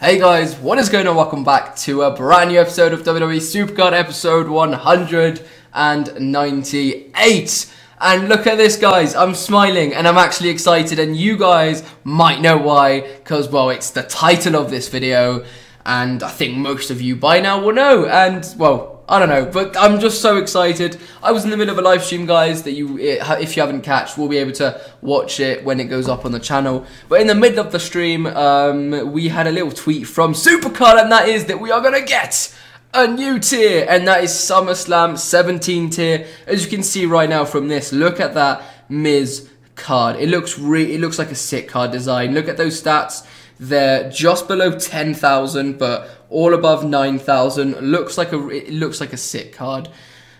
Hey guys, what is going on? Welcome back to a brand new episode of WWE Supercard, episode 198. And look at this, guys. I'm smiling and I'm actually excited, and you guys might know why, because, well, it's the title of this video, and I think most of you by now will know. And, well, I don't know, but I'm just so excited. I was in the middle of a live stream, guys, that you, if you haven't catched, will be able to watch it when it goes up on the channel. But in the middle of the stream, we had a little tweet from Supercard, and that is that we are going to get a new tier, and that is SummerSlam 17 tier. As you can see right now from this, look at that Miz card. It looks like a sick card design. Look at those stats. They're just below 10,000, but all above 9,000. It looks like a sick card.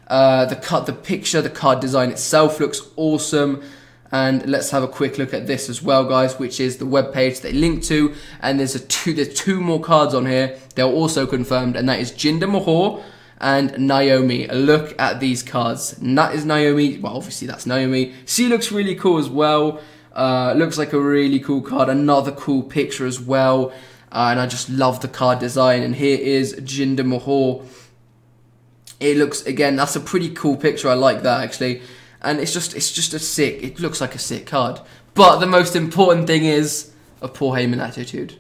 The card design itself looks awesome. And let's have a quick look at this as well, guys, which is the webpage they link to. And there's two more cards on here. They're also confirmed, and that is Jinder Mahal and Naomi. Look at these cards. And that is Naomi. Well, obviously that's Naomi. She looks really cool as well. Looks like a really cool card. Another cool picture as well. And I just love the card design. And here is Jinder Mahal. It looks, again, that's a pretty cool picture. I like that, actually. And it's just it looks like a sick card. But the most important thing is a Paul Heyman attitude.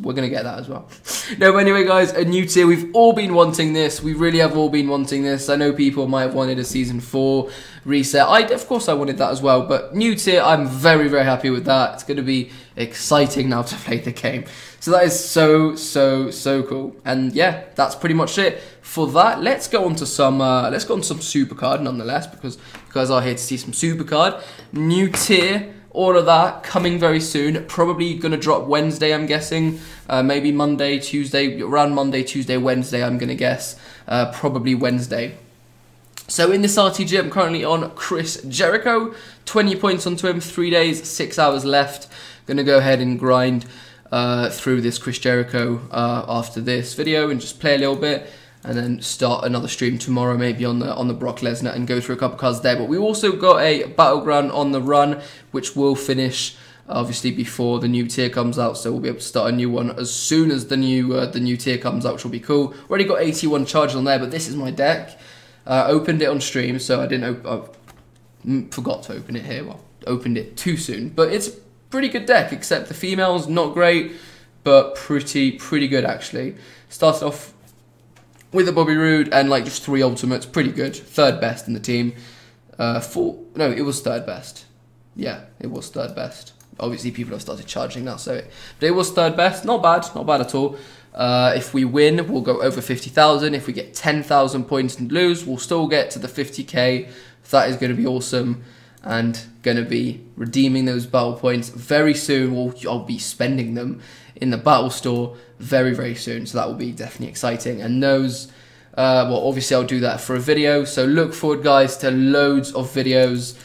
We're going to get that as well. No, but anyway, guys, a new tier. We've all been wanting this. We really have all been wanting this. I know people might have wanted a Season 4 reset. Of course, I wanted that as well. But new tier, I'm very, very happy with that. It's going to be exciting now to play the game. So that is so, so, so cool. And yeah, that's pretty much it for that. Let's go on to some Supercard nonetheless, because you guys are here to see some Supercard. New tier. All of that coming very soon. Probably going to drop Wednesday, I'm guessing. Maybe Monday, Tuesday. Around Monday, Tuesday, Wednesday, I'm going to guess. Probably Wednesday. So in this RTG, I'm currently on Chris Jericho. 20 points onto him. 3 days, 6 hours left. Going to go ahead and grind through this Chris Jericho after this video and just play a little bit. And then start another stream tomorrow, maybe on the Brock Lesnar, and go through a couple cards there. But we also got a Battleground on the run, which will finish obviously before the new tier comes out. So we'll be able to start a new one as soon as the new tier comes out, which will be cool. Already got 81 charges on there, but this is my deck. Opened it on stream, so I didn't. Forgot to open it here. Well, opened it too soon, but it's a pretty good deck. Except the females, not great, but pretty good actually. Started off with a Bobby Roode and like just 3 ultimates, pretty good. Third best in the team. It was third best. Yeah, it was third best. Obviously, people have started charging now, but it was third best. Not bad at all. If we win, we'll go over 50,000. If we get 10,000 points and lose, we'll still get to the 50k. That is going to be awesome, and going to be redeeming those battle points very soon. I'll be spending them in the battle store very, very soon, so that will be definitely exciting. And those, obviously I'll do that for a video, so look forward, guys, to loads of videos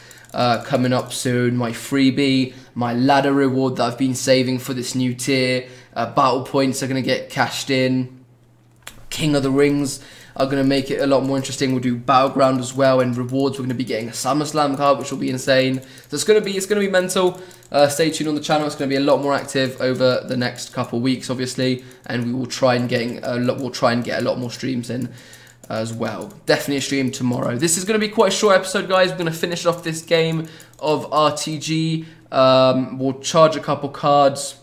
coming up soon. My freebie, my ladder reward that I've been saving for this new tier, battle points are going to get cashed in, King of the Rings are going to make it a lot more interesting. We'll do Battleground as well, and rewards, we're going to be getting a SummerSlam card, which will be insane. So it's going to be mental. Stay tuned on the channel. It's going to be a lot more active over the next couple of weeks, obviously, and we will try and get a lot more streams in as well. Definitely a stream tomorrow. This is going to be quite a short episode, guys. We're going to finish off this game of RTG. We'll charge a couple cards,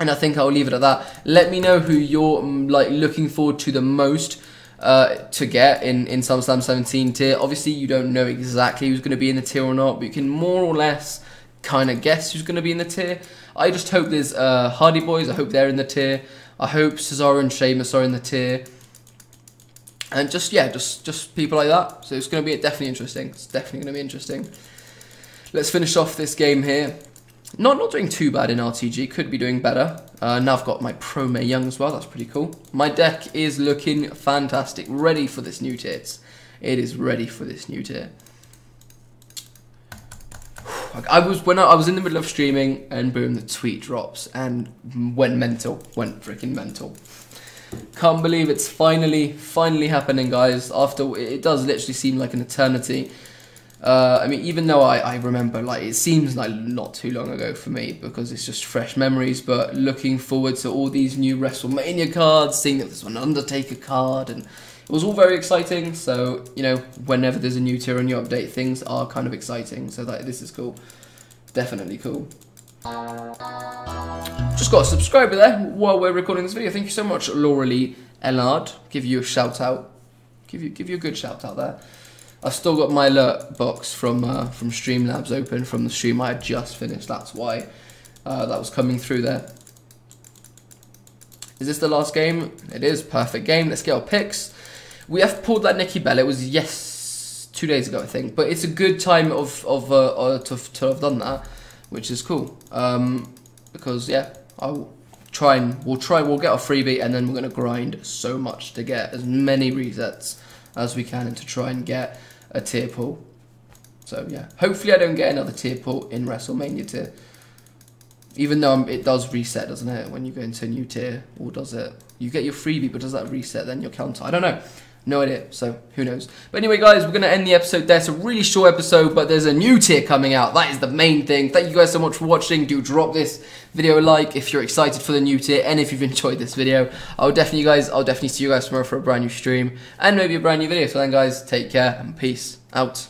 and I think I'll leave it at that. Let me know who you're looking forward to the most to get in SummerSlam 17 tier. Obviously, you don't know exactly who's going to be in the tier or not, but you can more or less kind of guess who's going to be in the tier. I just hope there's Hardy Boys. I hope they're in the tier. I hope Cesaro and Sheamus are in the tier. And just people like that. So it's going to be definitely interesting. It's definitely going to be interesting. Let's finish off this game here. Not doing too bad in RTG. Could be doing better. Now I've got my Pro Mae Young as well. That's pretty cool. My deck is looking fantastic. Ready for this new tier. It is ready for this new tier. When I was in the middle of streaming, and boom, the tweet drops and went mental. Went freaking mental. Can't believe it's finally happening, guys. After it does literally seem like an eternity. I mean, even though I remember, like, it seems like not too long ago for me because it's just fresh memories, but looking forward to all these new WrestleMania cards, seeing that there's an Undertaker card, and it was all very exciting. So, you know, whenever there's a new tier or new update, things are kind of exciting. So that this is cool. Definitely cool. Just got a subscriber there while we're recording this video. Thank you so much, Laura Lee Elard. Give you a shout out. Give you a good shout out there. I've still got my alert box from Streamlabs open from the stream I had just finished. That's why that was coming through there. Is this the last game? It is. Perfect game. Let's get our picks. We have pulled that Nikki Bell. It was, yes, 2 days ago, I think. But it's a good time to have done that, which is cool. Because, yeah, I'll try and we'll get our freebie, and then we're going to grind so much to get as many resets as we can and to try and get a tier pull. So yeah, hopefully I don't get another tier pull in WrestleMania tier, even though it does reset, doesn't it, when you go into a new tier? Or does it? You get your freebie, but does that reset then your counter? I don't know, no idea, so who knows. But anyway guys, we're going to end the episode there. It's a really short episode, but there's a new tier coming out. That is the main thing. Thank you guys so much for watching. Do drop this video a like if you're excited for the new tier, and if you've enjoyed this video. I'll definitely see you guys tomorrow for a brand new stream and maybe a brand new video. So then guys, take care and peace out.